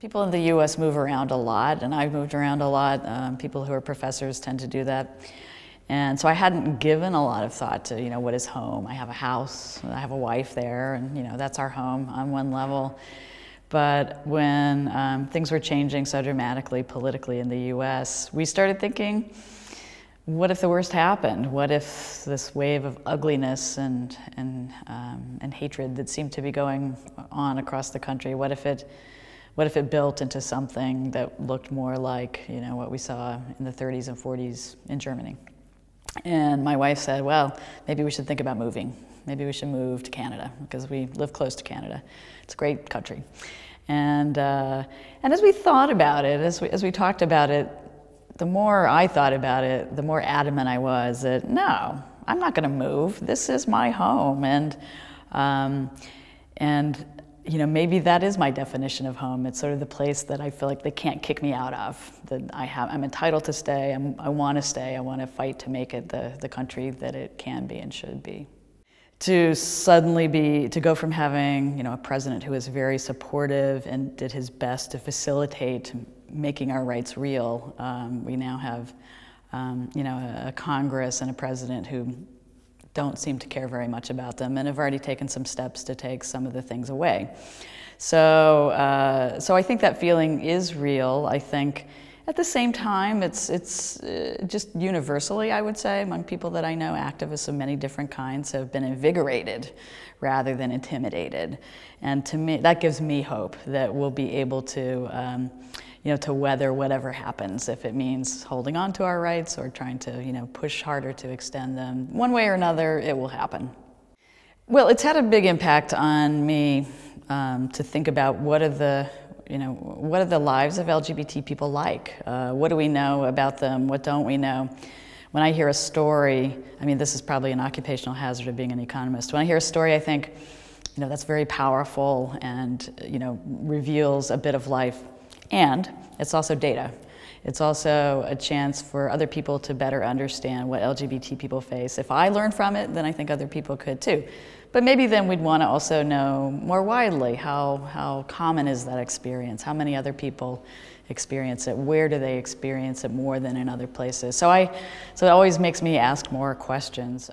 People in the U.S. move around a lot, and I've moved around a lot. People who are professors tend to do that. And so I hadn't given a lot of thought to, what is home? I have a house, I have a wife there, and, that's our home on one level. But when things were changing so dramatically politically in the U.S., we started thinking, what if the worst happened? What if this wave of ugliness and hatred that seemed to be going on across the country, what if it built into something that looked more like, what we saw in the 30s and 40s in Germany? And my wife said, well, maybe we should think about moving. Maybe we should move to Canada, because we live close to Canada. It's a great country. And as we thought about it, as we talked about it, the more I thought about it, the more adamant I was that, no, I'm not gonna move. This is my home. And maybe that is my definition of home. It's sort of the place that I feel like they can't kick me out of, that I'm entitled to stay, I wanna stay, I wanna fight to make it the country that it can be and should be. To suddenly to go from having, a president who was very supportive and did his best to facilitate making our rights real, we now have, a Congress and a president who don't seem to care very much about them and have already taken some steps to take some of the things away. So, so I think that feeling is real. I think at the same time, it's just universally, I would say, among people that I know, activists of many different kinds have been invigorated rather than intimidated. And to me, that gives me hope that we'll be able to weather whatever happens, if it means holding on to our rights or trying to, push harder to extend them. One way or another, it will happen. Well, it's had a big impact on me to think about what are the lives of LGBT people like? What do we know about them? What don't we know? When I hear a story, I mean, this is probably an occupational hazard of being an economist. When I hear a story, I think, that's very powerful and, reveals a bit of life. And it's also data. It's also a chance for other people to better understand what LGBT people face. If I learn from it, then I think other people could too. But maybe then we'd want to also know more widely how common is that experience? How many other people experience it? Where do they experience it more than in other places? So it always makes me ask more questions.